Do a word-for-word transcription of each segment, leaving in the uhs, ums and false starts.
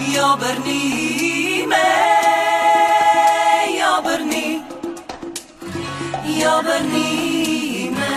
Jo brni me, jo brni, jo brni me.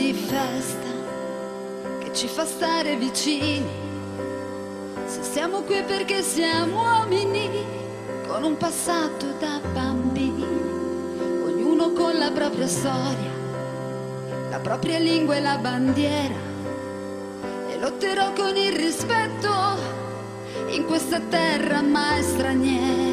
di festa che ci fa stare vicini. Se siamo qui perché siamo uomini con un passato da bambini, ognuno con la propria storia, la propria lingua e la bandiera. E lotterò con il rispetto in questa terra mai straniera.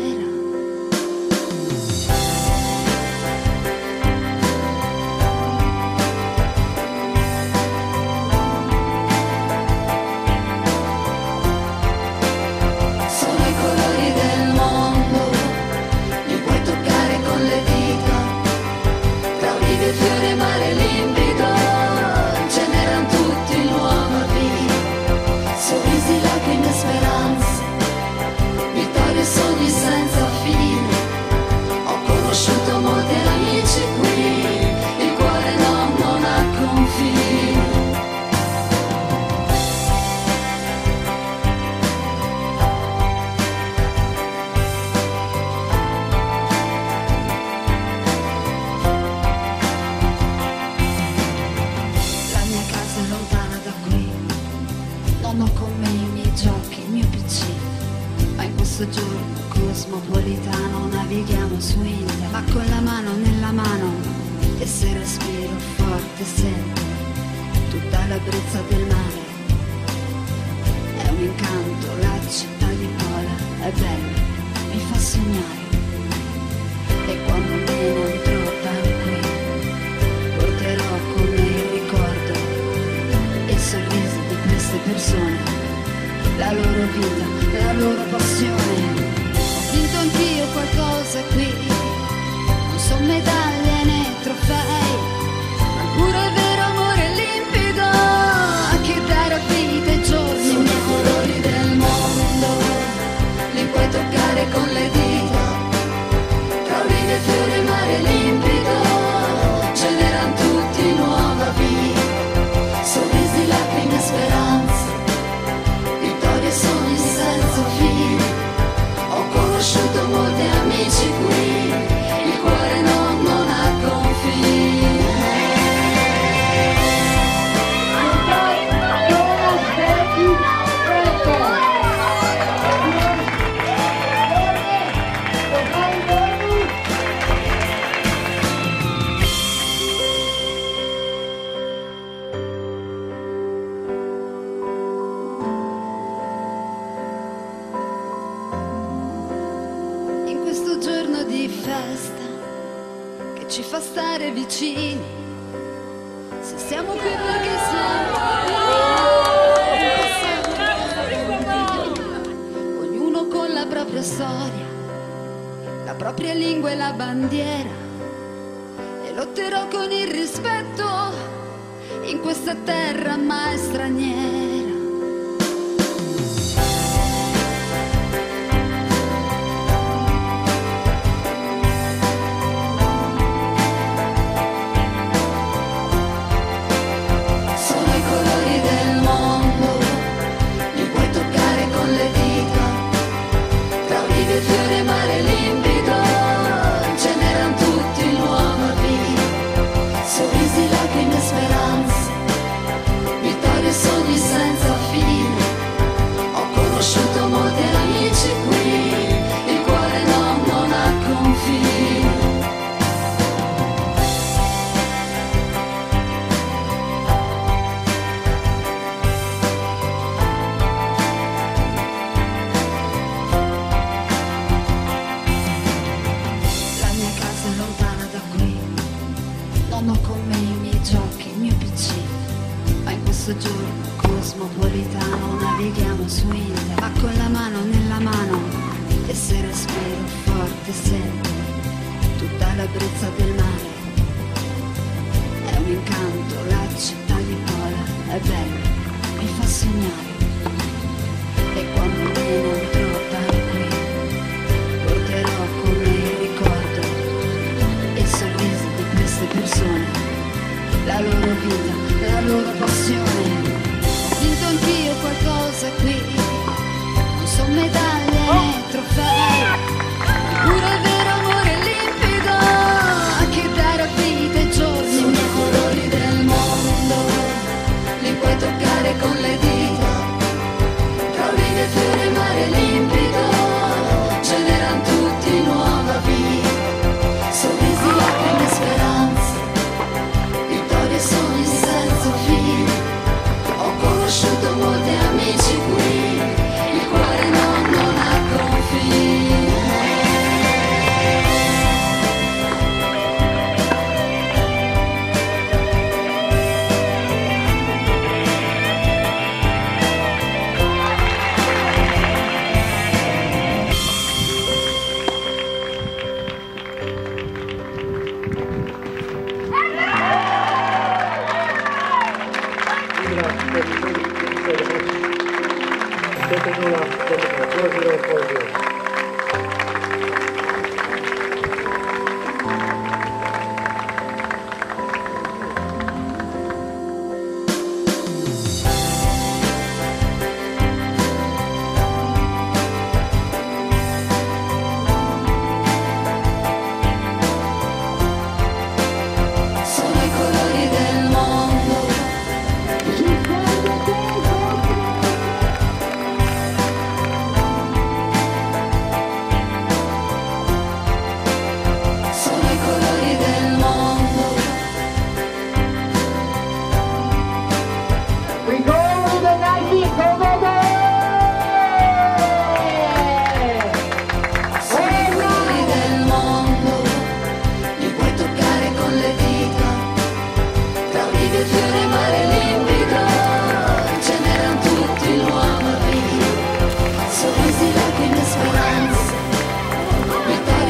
Giorno cosmopolitano, navighiamo su India, ma con la mano nella mano, e se respiro forte sento tutta la brezza del mare. È un incanto la città di Pula, è bella, mi fa sognare, e quando me ne andrò da qui porterò con me il ricordo e i sorrisi di queste persone, la loro vita, la loro passione. Ho vinto anch'io qualcosa qui, non so medaglie né trofei, ma il puro e vero amore limpido che dà rapita i giorni. Sono i colori del mondo, li puoi toccare con le dita, tra olive e fiori, mare limpido, ce n'eran tutti nuova vita, sorrisi, lacrime, speranza, sogni senza fine. Ho conosciuto molti amici qui, il cuore non, non ha confini. Di festa che ci fa stare vicini, se siamo qui perché siamo ognuno con la propria storia, la propria lingua e la bandiera. E lotterò con il rispetto in questa terra mai straniera. Giorno cosmopolitano, navighiamo su India, ma con la mano nella mano, e se respiro forte sento tutta la brezza del mare. È un incanto la città di Pula, è bella, mi fa sognare, e quando me ne andrò da qui porterò con me il ricordo e i sorrisi di queste persone, la loro vita, la loro passione. Ho vinto anch'io qualcosa qui, non so medaglie né trofei, il puro e vero amore limpido che dà rapita i giorni. Sono i colori del mondo, continua democrazia e coesione.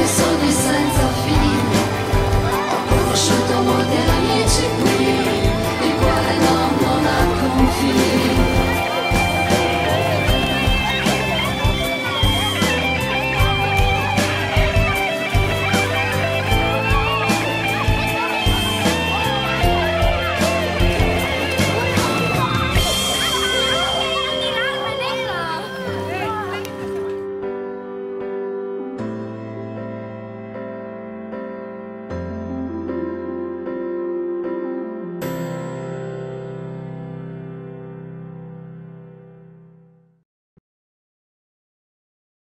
Sono senza fine, ho conosciuto molte